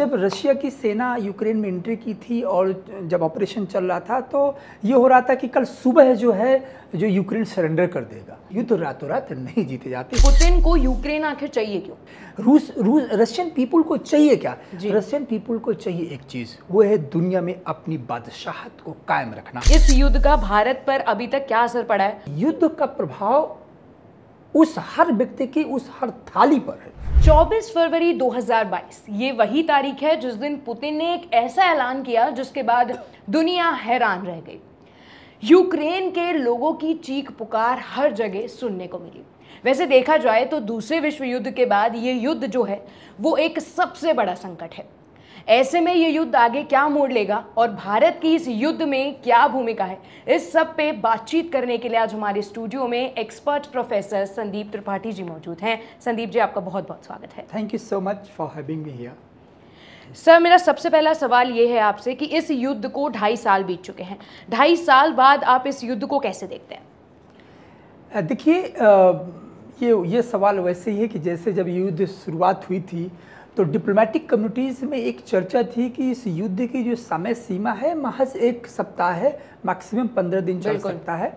जब रशिया की सेना यूक्रेन में एंट्री की थी और जब ऑपरेशन चल रहा था तो ये हो रहा था कि कल सुबह जो है जो यूक्रेन सरेंडर कर देगा। युद्ध रातों रात नहीं जीते जाते। पुतिन को यूक्रेन आखिर चाहिए क्यों? रशियन पीपुल को चाहिए क्या? रशियन पीपुल को चाहिए एक चीज़, वो है दुनिया में अपनी बादशाहत को कायम रखना। इस युद्ध का भारत पर अभी तक क्या असर पड़ा है? युद्ध का प्रभाव उस हर व्यक्ति की उस हर थाली पर है। 24 फरवरी 2022 ये वही तारीख है जिस दिन पुतिन ने एक ऐसा ऐलान किया जिसके बाद दुनिया हैरान रह गई। यूक्रेन के लोगों की चीख पुकार हर जगह सुनने को मिली। वैसे देखा जाए तो दूसरे विश्व युद्ध के बाद ये युद्ध जो है वो एक सबसे बड़ा संकट है। ऐसे में ये युद्ध आगे क्या मोड़ लेगा और भारत की इस युद्ध में क्या भूमिका है, इस सब पे बातचीत करने के लिए आज हमारे स्टूडियो में एक्सपर्ट प्रोफेसर संदीप त्रिपाठी जी मौजूद हैं। संदीप जी, आपका बहुत बहुत स्वागत है। Thank you so much for having me here. Sir, मेरा सबसे पहला सवाल ये है आपसे कि इस युद्ध को 2.5 साल बीत चुके हैं, 2.5 साल बाद आप इस युद्ध को कैसे देखते हैं? देखिए, ये सवाल वैसे ही है कि जैसे जब युद्ध शुरुआत हुई थी तो डिप्लोमेटिक कम्युनिटीज़ में एक चर्चा थी कि इस युद्ध की जो समय सीमा है महज 1 सप्ताह है, मैक्सिमम 15 दिन चल सकता है।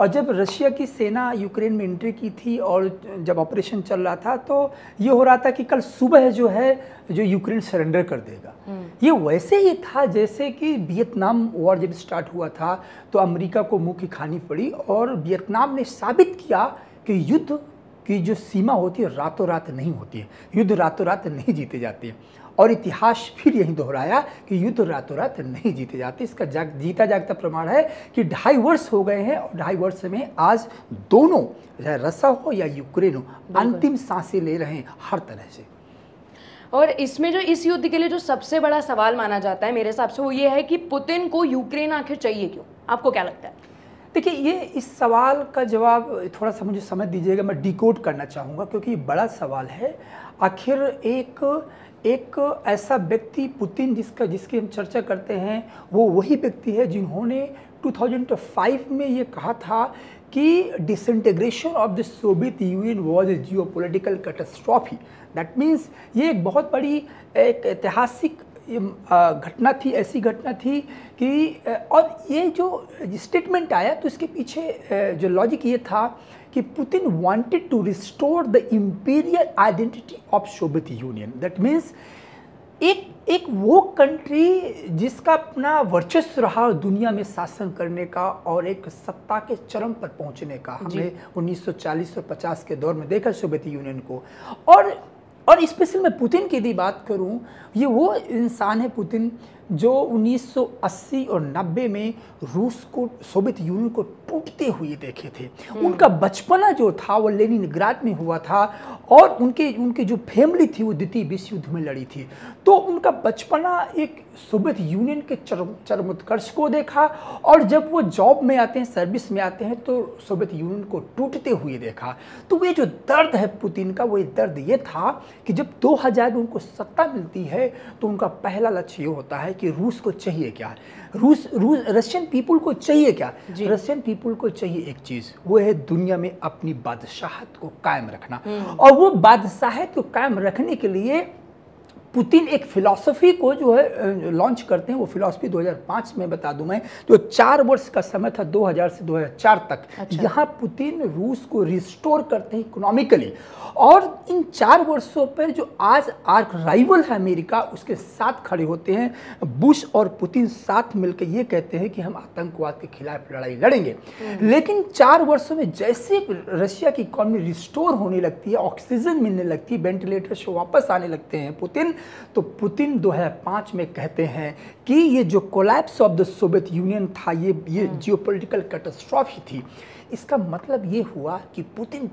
और जब रशिया की सेना यूक्रेन में एंट्री की थी और जब ऑपरेशन चल रहा था तो ये हो रहा था कि कल सुबह जो है जो यूक्रेन सरेंडर कर देगा। ये वैसे ही था जैसे कि वियतनाम वॉर जब स्टार्ट हुआ था तो अमेरिका को मुँह की खानी पड़ी और वियतनाम ने साबित किया कि युद्ध कि जो सीमा होती है रातों रात नहीं होती है, युद्ध रातों रात नहीं जीते जाते हैं। और इतिहास फिर यही दोहराया कि युद्ध रातों रात नहीं जीते जाते। इसका जीता जागता प्रमाण है कि 2.5 वर्ष हो गए हैं और 2.5 वर्ष में आज दोनों, चाहे रसा हो या यूक्रेन हो, अंतिम सांसें ले रहे हैं हर तरह से। और इसमें जो इस युद्ध के लिए जो सबसे बड़ा सवाल माना जाता है मेरे हिसाब से वो ये है कि पुतिन को यूक्रेन आखिर चाहिए क्यों? आपको क्या लगता है? देखिए, ये इस सवाल का जवाब थोड़ा सा मुझे समझ दीजिएगा, मैं डिकोड करना चाहूँगा क्योंकि ये बड़ा सवाल है। आखिर एक ऐसा व्यक्ति पुतिन जिसकी हम चर्चा करते हैं वो वही व्यक्ति है जिन्होंने 2005 में ये कहा था कि disintegration of the Soviet Union was a geopolitical catastrophe. That means ये एक बहुत बड़ी एक ऐतिहासिक घटना थी, ऐसी घटना थी कि और ये जो स्टेटमेंट आया तो इसके पीछे जो लॉजिक ये था कि Putin wanted to restore the imperial identity of Soviet Union. That means एक वो कंट्री जिसका अपना वर्चस्व रहा दुनिया में शासन करने का और एक सत्ता के चरम पर पहुंचने का। हमने 1940 और 50 के दौर में देखा सोवियत यूनियन को। और स्पेशल मैं पुतिन की यदि बात करूं, ये वो इंसान है पुतिन जो 1980 और 90 में रूस को, सोवियत यूनियन को टूटते हुए देखे थे। उनका बचपना जो था वो लेनिनग्राड में हुआ था और उनकी जो फैमिली थी वो द्वितीय विश्व युद्ध में लड़ी थी। तो उनका बचपना एक सोवियत यूनियन के चरमोत्कर्ष को देखा और जब वो जॉब में आते हैं, सर्विस में आते हैं, तो सोवियत यूनियन को टूटते हुए देखा। तो वे जो दर्द है पुतिन का, वो दर्द ये था कि जब 2000 में उनको सत्ता मिलती है तो उनका पहला लक्ष्य ये होता है कि रूस को चाहिए क्या, रशियन पीपुल को चाहिए क्या? रशियन पीपुल को चाहिए एक चीज़, वो है दुनिया में अपनी बादशाहत को कायम रखना। और वो बादशाहत को कायम रखने के लिए पुतिन एक फिलॉसफी को जो है लॉन्च करते हैं। वो फिलॉसफी 2005 में, बता दूं मैं, जो 4 वर्ष का समय था 2000 से 2004 तक, यहाँ पुतिन रूस को रिस्टोर करते हैं इकोनॉमिकली। और इन 4 वर्षों पर जो आज आर्क राइवल है अमेरिका, उसके साथ खड़े होते हैं बुश और पुतिन, साथ मिलकर ये कहते हैं कि हम आतंकवाद के खिलाफ लड़ाई लड़ेंगे। लेकिन 4 वर्षों में जैसे रशिया की इकोनॉमी रिस्टोर होने लगती है, ऑक्सीजन मिलने लगती है, वेंटिलेटर से वापस आने लगते हैं पुतिन, तो पुतिन 2005 में कहते हैं कि ये जो collapse of the Soviet Union था ये जियोपॉलिटिकल कैटास्ट्रॉफी थी। इसका मतलब ये हुआ कि पुतिन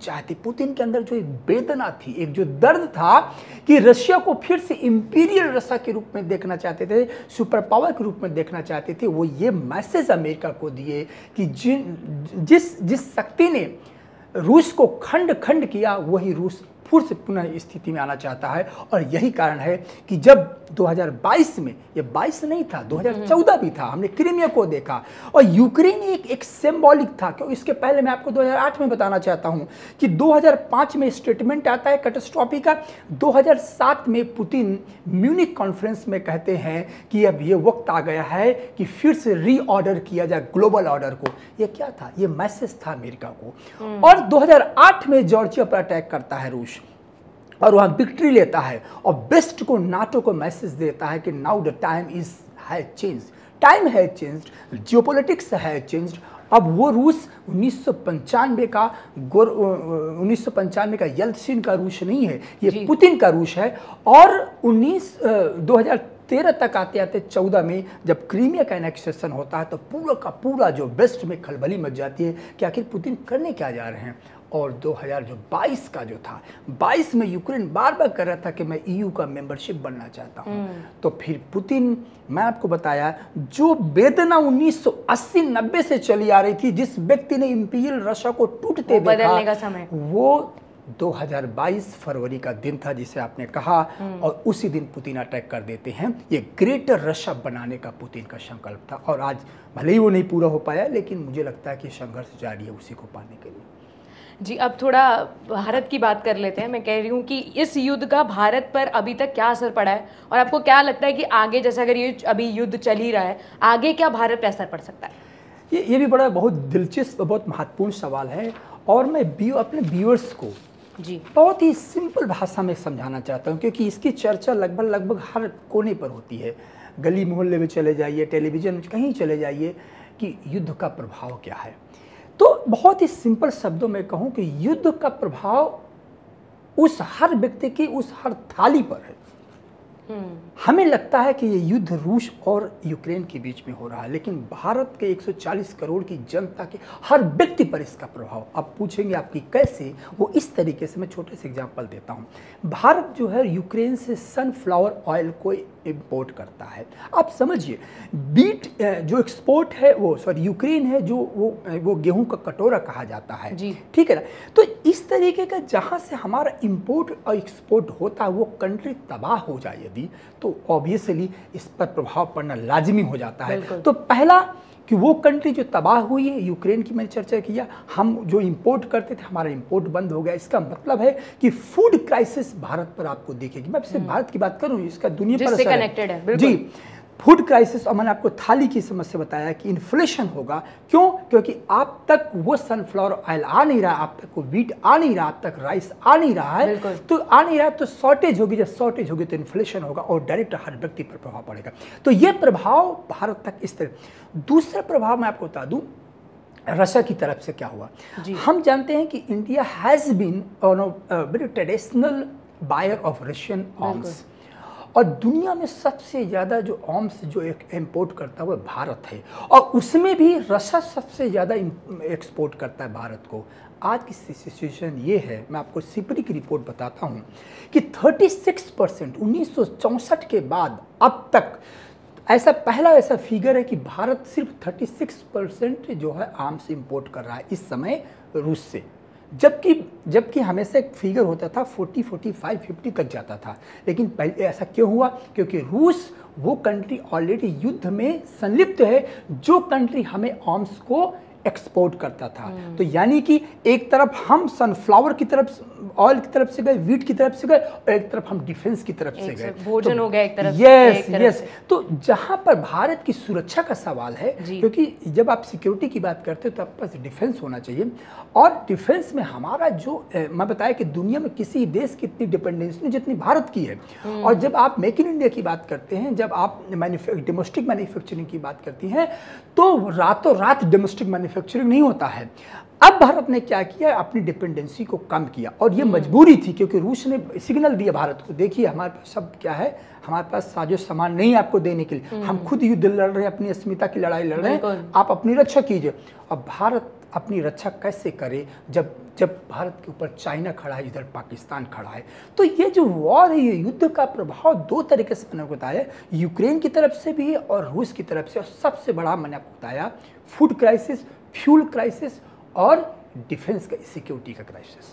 के अंदर जो एक वेदना थी, एक जो दर्द था कि रशिया को फिर से इंपीरियल रसा के रूप में देखना चाहते थे, सुपर पावर के रूप में देखना चाहते थे। वो ये मैसेज अमेरिका को दिए कि जिस शक्ति ने रूस को खंड खंड किया वही रूस फिर से पुनः स्थिति में आना चाहता है। और यही कारण है कि जब 2022 में, ये 22 नहीं था, 2014 भी था, हमने क्रीमिया को देखा और यूक्रेन एक सिंबॉलिक था। क्यों, इसके पहले मैं आपको 2008 में बताना चाहता हूं कि 2005 में स्टेटमेंट आता है कैटास्ट्रॉफी का, 2007 में पुतिन म्यूनिक कॉन्फ्रेंस में कहते हैं कि अब ये वक्त आ गया है कि फिर से रीऑर्डर किया जाए ग्लोबल ऑर्डर को। ये क्या था, ये मैसेज था अमेरिका को। और 2008 में जॉर्जिया पर अटैक करता है रूस और वहाँ विक्ट्री लेता है और वेस्ट को, नाटो को मैसेज देता है कि now the time is has changed, time has changed, geopolitics has changed. अब वो रूस 1995 का 1995 का येल्सिन का रूस नहीं है, ये पुतिन का रूस है। और 2013 तक आते आते 14 में जब क्रीमिया का एनेक्सेशन होता है तो पूरा का पूरा जो वेस्ट में खलबली मच जाती है कि आखिर पुतिन करने क्या जा रहे हैं। और 2022 का जो था, 22 में यूक्रेन बार बार कर रहा था कि मैं ईयू का मेंबरशिप बनना चाहता हूँ। तो फिर पुतिन, मैं आपको बताया, जो वेदना 1980-90 से चली आ रही थी, जिस व्यक्ति ने इंपीरियल रशिया को टूटते बदलने का समय, वो 2022 फरवरी का दिन था जिसे आपने कहा, और उसी दिन पुतिन अटैक कर देते हैं। ये ग्रेटर रशिया बनाने का पुतिन का संकल्प था और आज भले ही वो नहीं पूरा हो पाया, लेकिन मुझे लगता है कि संघर्ष जारी है उसी को पाने के लिए। जी, अब थोड़ा भारत की बात कर लेते हैं। मैं कह रही हूँ कि इस युद्ध का भारत पर अभी तक क्या असर पड़ा है और आपको क्या लगता है कि आगे, जैसे अगर ये अभी युद्ध चल ही रहा है, आगे क्या भारत पर असर पड़ सकता है? ये भी बड़ा बहुत दिलचस्प, बहुत महत्वपूर्ण सवाल है। और मैं अपने व्यूअर्स को जी बहुत ही सिंपल भाषा में समझाना चाहता हूँ, क्योंकि इसकी चर्चा लगभग हर कोने पर होती है। गली मोहल्ले में चले जाइए, टेलीविज़न कहीं चले जाइए, कि युद्ध का प्रभाव क्या है। तो बहुत ही सिंपल शब्दों में कहूँ कि युद्ध का प्रभाव उस हर व्यक्ति की, उस हर थाली पर है। हमें लगता है कि ये युद्ध रूस और यूक्रेन के बीच में हो रहा है, लेकिन भारत के 140 करोड़ की जनता के हर व्यक्ति पर इसका प्रभाव। आप पूछेंगे आपकी कैसे, वो इस तरीके से मैं छोटे से एग्जांपल देता हूँ। भारत जो है यूक्रेन से सनफ्लावर ऑयल को इम्पोर्ट करता है। आप समझिए, बीट जो एक्सपोर्ट है वो यूक्रेन है, जो वो गेहूं का कटोरा कहा जाता है, ठीक है ना। तो इस तरीके का जहाँ से हमारा इम्पोर्ट और एक्सपोर्ट होता है, वो कंट्री तबाह हो जाए यदि, तो ऑब्वियसली इस पर प्रभाव पड़ना लाजमी हो जाता है। तो पहला कि वो कंट्री जो तबाह हुई है, यूक्रेन की मैंने चर्चा किया, हम जो इंपोर्ट करते थे हमारा इंपोर्ट बंद हो गया। इसका मतलब है कि फूड क्राइसिस भारत पर आपको देखेगी। मैं सिर्फ भारत की बात करूँ, इसका दुनिया पर कनेक्टेड है जी, फूड क्राइसिस। और मैंने आपको थाली की समस्या बताया कि इन्फ्लेशन होगा। क्यों, क्योंकि आप तक वो सनफ्लावर ऑयल आ नहीं रहा, आप तक वो वीट आ नहीं रहा, आप तक राइस आ नहीं रहा है, तो आ नहीं रहा तो शॉर्टेज होगी। जब शॉर्टेज होगी तो इन्फ्लेशन होगा और डायरेक्ट हर व्यक्ति पर प्रभाव पड़ेगा। तो ये प्रभाव भारत तक इस तरह। दूसरा प्रभाव मैं आपको बता दूँ, रशिया की तरफ से क्या हुआ। हम जानते हैं कि India has been very traditional buyer of Russian arms, और दुनिया में सबसे ज़्यादा जो आर्म्स जो इम्पोर्ट करता है वह भारत है, और उसमें भी रशिया सबसे ज़्यादा एक्सपोर्ट करता है भारत को। आज की सिचुएशन ये है, मैं आपको सिपरी की रिपोर्ट बताता हूँ कि 36% 1964 के बाद अब तक ऐसा पहला ऐसा फिगर है कि भारत सिर्फ 36% जो है आर्म्स इम्पोर्ट कर रहा है इस समय रूस से, जबकि हमेशा एक फिगर होता था 40, 45, 50 तक जाता था। लेकिन पहले ऐसा क्यों हुआ, क्योंकि रूस वो कंट्री ऑलरेडी युद्ध में संलिप्त है जो कंट्री हमें आर्म्स को एक्सपोर्ट करता था। तो यानी कि एक तरफ हम सनफ्लावर की तरफ, ऑयल की तरफ से गए, वीट की तरफ से गए, और एक तरफ हम डिफेंस की तरफ से गए, भोजन हो गया एक तरफ। यस यस, तो जहाँ पर भारत की सुरक्षा का सवाल है, क्योंकि जब आप सिक्योरिटी की बात करते हो तो आपके पास डिफेंस होना चाहिए, और डिफेंस में हमारा जो मैं बताया कि दुनिया में किसी देश की इतनी डिपेंडेंस नहीं जितनी भारत की है। और जब आप मेक इन इंडिया की बात करते हैं, जब आप डोमेस्टिक मैन्युफैक्चरिंग की बात करती हैं, तो रातों रात डोमेस्टिक मैन्युफैक्चरिंग नहीं होता है। अब भारत ने क्या किया, अपनी डिपेंडेंसी को कम किया, और ये मजबूरी थी क्योंकि रूस ने सिग्नल दिया भारत को, देखिए हमारे पास सब क्या है, हमारे पास साजो सामान नहीं आपको देने के लिए, हम खुद युद्ध लड़ रहे हैं, अपनी अस्मिता की लड़ाई लड़ रहे हैं, आप अपनी रक्षा कीजिए। अब भारत अपनी रक्षा कैसे करे जब भारत के ऊपर चाइना खड़ा है, इधर पाकिस्तान खड़ा है। तो ये जो वॉर है, ये युद्ध का प्रभाव दो तरीके से मैंने बताया, यूक्रेन की तरफ से भी और रूस की तरफ से, और सबसे बड़ा मैंने आपको बताया फूड क्राइसिस, फ्यूल क्राइसिस और डिफेंस का, सिक्योरिटी का क्राइसिस।